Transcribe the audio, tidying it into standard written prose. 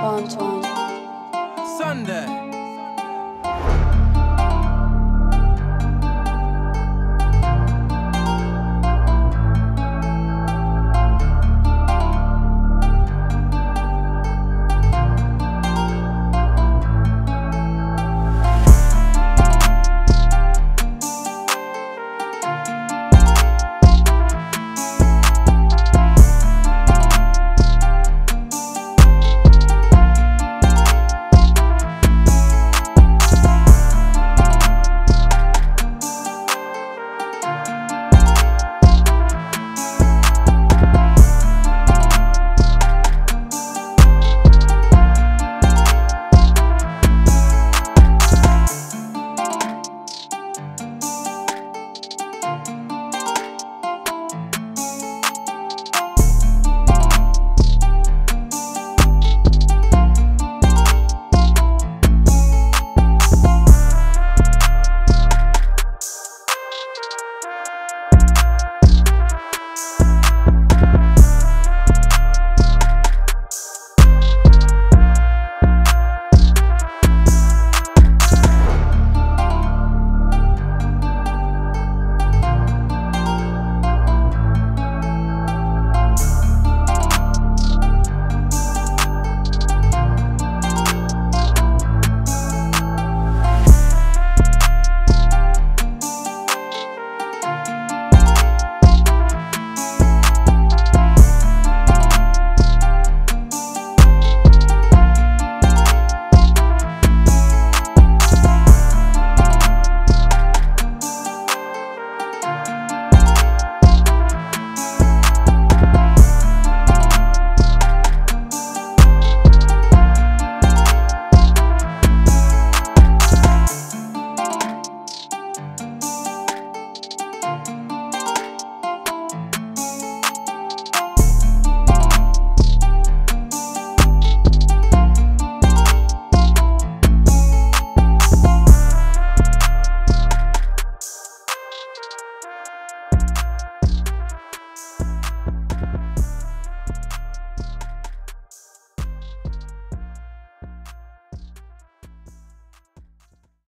Twon Twon Sunday.